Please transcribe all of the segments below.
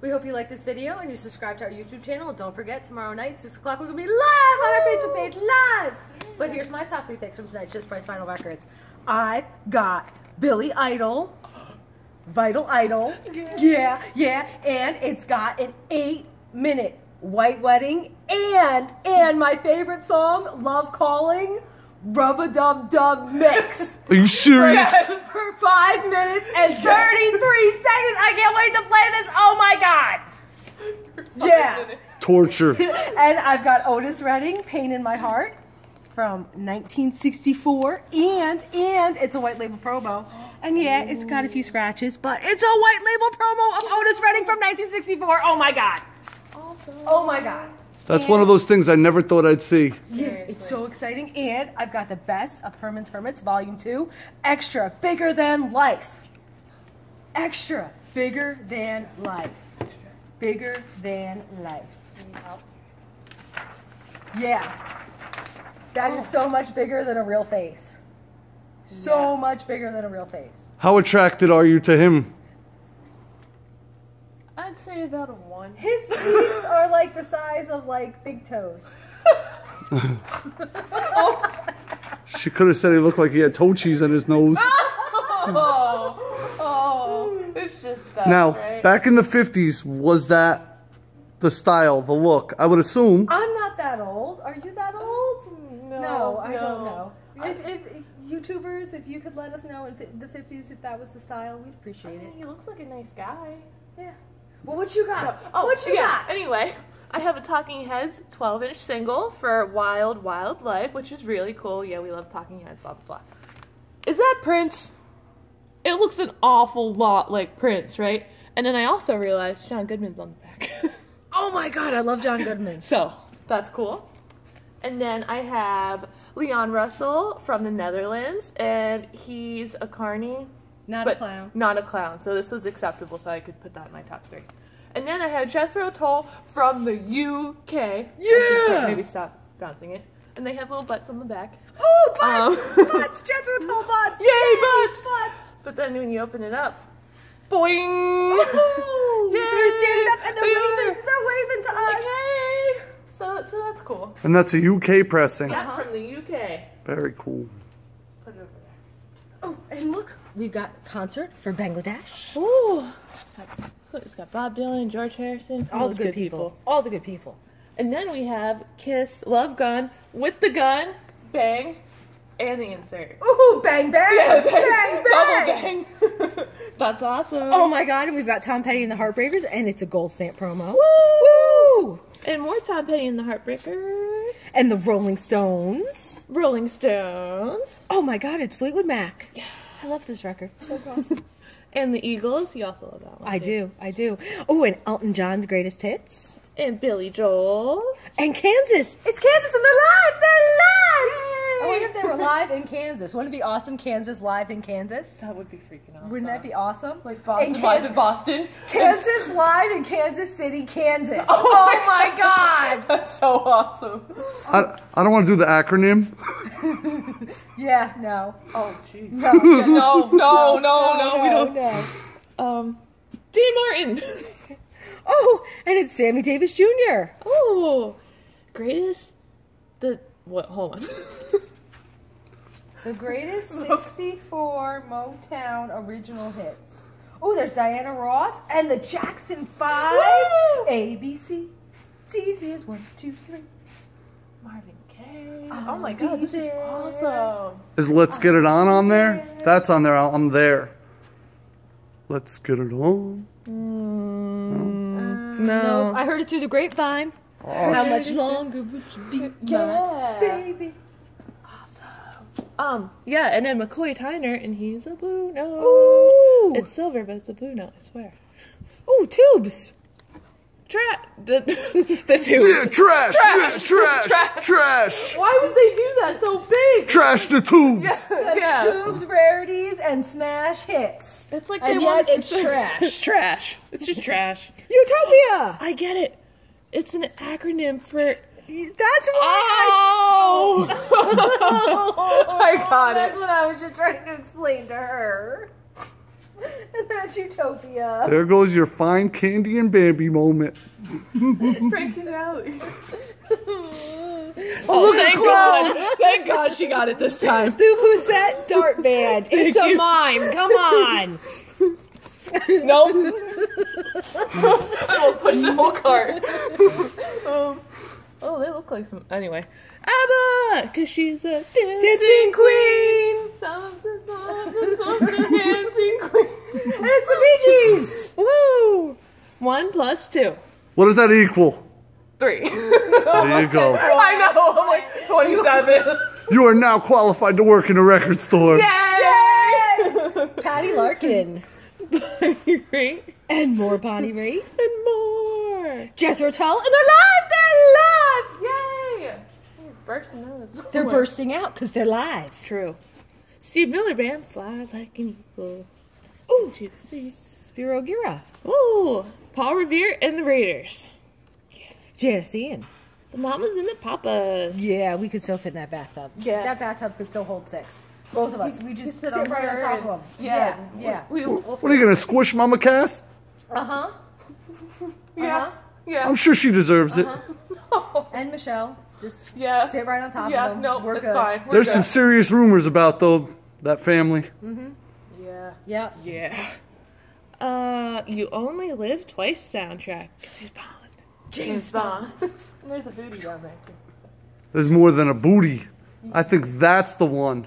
We hope you like this video and you subscribe to our YouTube channel. And don't forget, tomorrow night, 6 o'clock, we're going to be live on our Facebook page, live. But here's my top 3 picks from tonight's Just Price Vinyl Records. I've got Billy Idol, Vital Idol, and it's got an 8-minute White Wedding, and my favorite song, Love Calling, Rub-a-Dub-Dub Mix. Are you serious? For 5 minutes and 33 seconds. I can't wait to play this. Oh my God. Yeah. Torture. And I've got Otis Redding, Pain in My Heart from 1964. And it's a white label promo. And yeah, it's got a few scratches, but it's a white label promo of Otis Redding from 1964. Oh my God. Awesome. Oh my God. That's one of those things I never thought I'd see. Yeah, it's so exciting. And I've got the best of Herman's Hermits, Volume 2, Extra Bigger Than Life. Extra Bigger Than Life. Bigger Than Life. Yeah. That is so much bigger than a real face. So much bigger than a real face. How attracted are you to him? I'd say about a 1. His feet are like the size of like big toes. She could have said he looked like he had toe cheese on his nose. It's just that. Now, right? Back in the 50s, was that the style, the look? I would assume. I'm not that old. Are you that old? No, I don't know. If YouTubers, if you could let us know in the 50s if that was the style, we'd appreciate it. He looks like a nice guy. Yeah. Well, what you got? Oh, what you got? Anyway, I have a Talking Heads 12-inch single for Wild Wild Life, which is really cool. Yeah, we love Talking Heads, blah, blah, blah. Is that Prince? It looks an awful lot like Prince, right? And then I also realized John Goodman's on the back. Oh my God, I love John Goodman. So, that's cool. And then I have Leon Russell from the Netherlands, and he's a carny. Not a clown. So this was acceptable, so I could put that in my top 3. And then I have Jethro Tull from the UK. Yeah! Maybe stop bouncing it. And they have little butts on the back. Oh, butts! Butts! Jethro Tull butts! Yay, butts! But then when you open it up, boing! Oh, they're standing up and they're waving to us. Like, hey! So that's cool. And that's a UK pressing. Yeah, from the UK. Very cool. Put it over there. Oh, and look, we've got concert for Bangladesh. Ooh. It's got Bob Dylan, George Harrison. All the good people. All the good people. And then we have Kiss, Love Gun, With the Gun, Bang, and the insert. Ooh, bang, bang! Yeah, bang, bang! Double bang! That's awesome. Oh my God, and we've got Tom Petty and the Heartbreakers, and it's a gold stamp promo. Woo! Woo! And more Tom Petty and the Heartbreakers. And the Rolling Stones. Rolling Stones. Oh my God, it's Fleetwood Mac. Yeah. I love this record. It's so awesome. And the Eagles. You also love that one. I do. Oh, and Elton John's Greatest Hits. And Billy Joel. And Kansas. It's Kansas and they're live. They're live. Yay. I wonder if they were live in Kansas. Wouldn't it be awesome? Kansas live in Kansas. That would be freaking awesome. Wouldn't that be awesome? Like Boston live in Boston. Kansas live in Kansas City, Kansas. Oh my God. That's so awesome. I don't want to do the acronym. Yeah, no. Oh, jeez. No. Dean Martin. Oh, and it's Sammy Davis Jr. Oh, greatest. Hold on. The greatest 64 Motown original hits. Oh, there's Diana Ross and the Jackson 5. Woo! ABC. It's easy as 1, 2, 3. Marvin Gaye. Oh my God, this is awesome. Is Let's Get It On there? That's on there. I'm there. Let's Get It On. No. I heard it through the grapevine. Oh, how much longer would you be my baby? Awesome. Yeah, and then McCoy Tyner, and he's a blue note. Ooh. It's silver, but it's a blue note, I swear. Ooh, Tubes. The Tubes. Yeah, trash. Why would they do that so big? Trash the Tubes. Yeah. Tubes, rarities, and smash hits. It's like it's trash. It's trash. It's just trash. Utopia. I get it. It's an acronym for. That's why. Oh, I got it. That's what I was just trying to explain to her. And that's Utopia. There goes your fine candy and Bambi moment. It's breaking out. Oh, look, thank God. Thank God she got it this time. The Poussette Dart Band. It's a mime. Come on. Nope. I will push the whole cart. Oh, they look like some. Anyway. ABBA! Because she's a dancing queen. Something, something, something, dancing queen. And it's the Bee Gees. Woo! 1 plus 2. What does that equal? 3. There you go. I know. I'm like 27. You are now qualified to work in a record store. Yay! Yay! Patty Larkin. Bonnie Rae. And more Bonnie Rae. And more. Jethro Tull. And they're live! Yay! Bursting out. They're bursting out because they're live. True. Steve Miller Band. Fly like an eagle. Ooh. Spiro Gira. Ooh. Paul Revere and the Raiders. Janice Ian. The Mamas and the Papas. Yeah, we could still fit in that bathtub. Yeah. That bathtub could still hold 6. Both of us. We just sit on right on top of them. Yeah. Yeah. What are you going to squish Mama Cass? Uh-huh. Yeah. Uh-huh. Yeah. I'm sure she deserves it. No. And Michelle. Just sit right on top of them. Yeah, no, we're good. Fine. We're There's good. Some serious rumors about, though, that family. Mm-hmm. Yeah. Yeah. Yeah. You only live twice soundtrack. James Bond. James Bond. There's a booty down there. There's more than a booty. I think that's the one.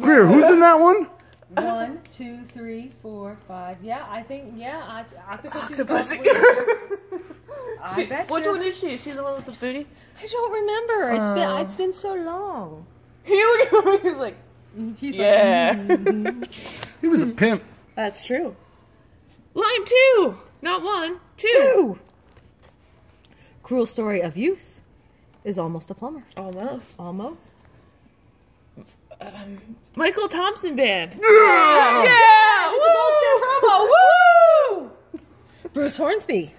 Greer, who's in that one? 1, 2, 3, 4, 5. Yeah, I think, yeah. Octopussy's I bet which one is she? Is she the one with the booty? I don't remember. It's been so long. He looked at me, he's yeah. Like, he was a pimp. That's true. Line 2! Not 1, 2! Cruel Story of Youth is Almost a Plumber. Almost. Almost. Michael Thompson Band. Yeah! Yeah! It's a Gold Stamp promo! Woo! Bruce Hornsby.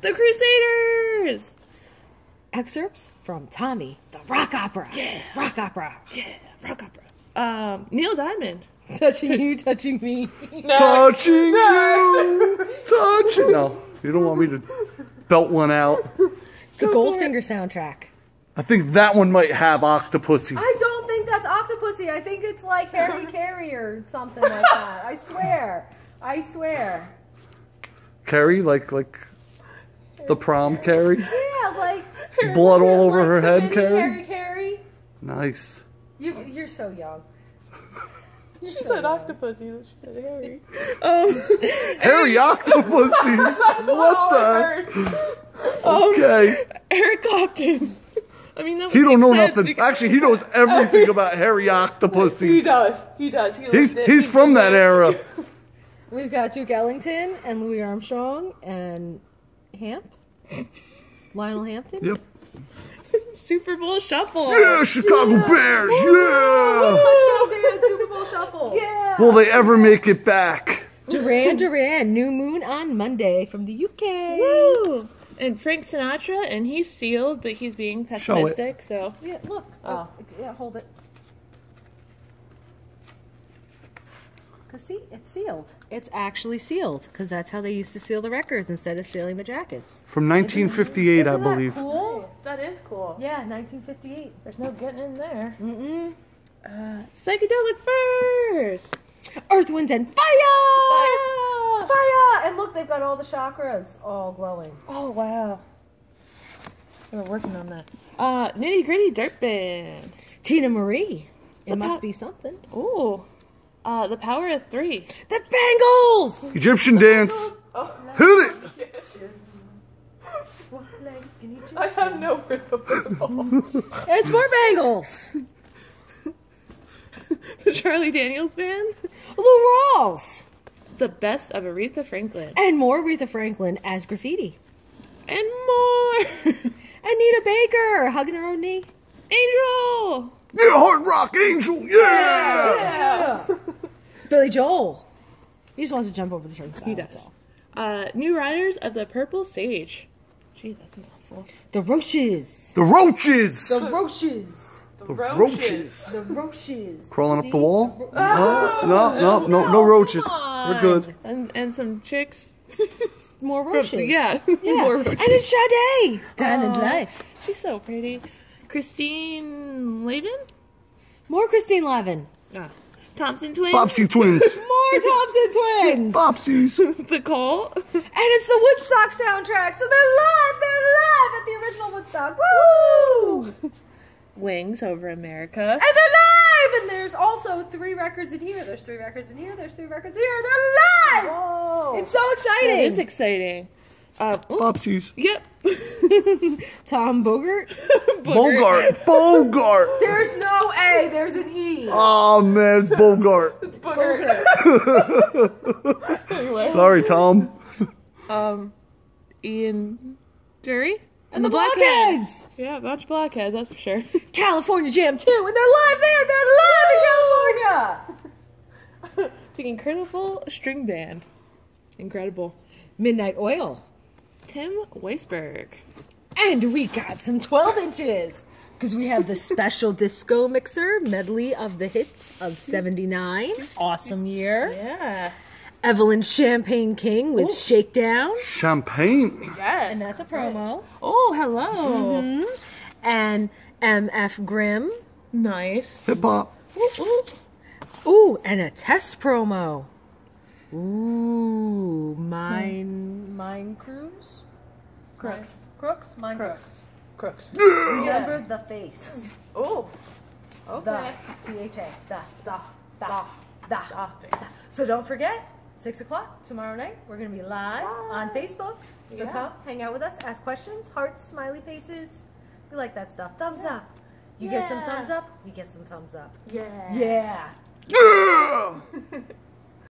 The Crusaders. Excerpts from Tommy the Rock Opera. Yeah. Rock Opera. Yeah. Rock Opera. Neil Diamond. Touching you, touching me. No. Touching you, touching. No, you don't want me to belt one out. It's the Goldfinger soundtrack. I think that one might have Octopussy. I don't think that's Octopussy. I think it's like Harry Carrey or something like that. I swear. I swear. Carrie, like the prom Carrie. Yeah, like blood all over her head Carrie. Harry Carrey. Nice. You're so young. She said Octopussy. She said Harry. Harry Octopussy. What the? Okay. Eric Clapton. I mean, that he don't know nothing. Actually, he knows everything about Harry Octopussy. He does. He does. He's from that era. We've got Duke Ellington and Louis Armstrong and Hamp. Lionel Hampton. Yep. Super Bowl Shuffle. Yeah, Chicago Bears. Yeah. Touchdown dance, Super Bowl Shuffle. Yeah. Will they ever make it back? Duran Duran, New Moon on Monday from the UK. Woo! And Frank Sinatra, and he's sealed, but he's being pessimistic. So yeah, look. Oh. Yeah, hold it. Cause see, it's sealed. It's actually sealed, cause that's how they used to seal the records instead of sealing the jackets. From 1958, I believe. Isn't that cool? That is cool. Yeah, 1958. There's no getting in there. Mm-mm. Psychedelic Furs. Earth, Wind, and Fire. Fire. Fire. And look, they've got all the chakras all glowing. Oh wow. They were working on that. Nitty Gritty Dirt Band. Tina Marie. It must be something. Ooh. The Power of 3. The Bangles! Egyptian dance. Oh, hit it! I have no rhythm at all. It's more Bangles. The Charlie Daniels Band. Lou Rawls. The Best of Aretha Franklin. And more Aretha Franklin as graffiti. And more. Anita Baker hugging her own knee. Angel. Yeah, hard rock, Angel. Yeah. Yeah. Yeah. Billy Joel. He just wants to jump over the turnstile. He does. New Riders of the Purple Sage. Gee, that's a mouthful. The Roaches. The Roaches. The Roaches. The Roaches. The Roaches. Crawling up the wall? No, no, no, no, no roaches. fine. We're good. And some chicks. More roaches. Yeah. More roaches. And it's Sade. Diamond Life. She's so pretty. Christine Lavin? More Christine Lavin. Thompson Twins. Bobsey Twins. More Thompson Twins. Bobsies. The Call. And it's the Woodstock soundtrack. So they're live at the original Woodstock. Woo! Wings over America. And they're live! And there's also 3 records in here. There's 3 records in here. There's 3 records in here. They're live! Whoa. It's so exciting. It is exciting. Bobsies. Yep. Tom Bogart? Bogart. There's no A. There's an E. Oh, man. It's Bogart. It's Bogart. Anyway. Sorry, Tom. Ian Dury? And the Blockheads! Yeah, a bunch of Blockheads, that's for sure. California Jam 2, and they're live there! They're live in California! It's an incredible string band. Incredible. Midnight Oil. Tim Weisberg. And we got some 12 inches! Because we have the special disco mixer medley of the hits of '79. Awesome year. Yeah. Evelyn Champagne King with Shakedown. Champagne. Yes. And that's a promo. Oh, hello. Mm-hmm. And MF Grimm. Nice. Hip hop. Ooh, and a test promo. Ooh, Mine Cruise? Crooks. Crooks? Mine Crooks. Crooks. Remember the face. Oh. Okay. The T-H-A. The. So don't forget. 6 o'clock tomorrow night, we're going to be live on Facebook. So come, hang out with us, ask questions, hearts, smiley faces. We like that stuff. Thumbs up. You get some thumbs up, we get some thumbs up. Yeah.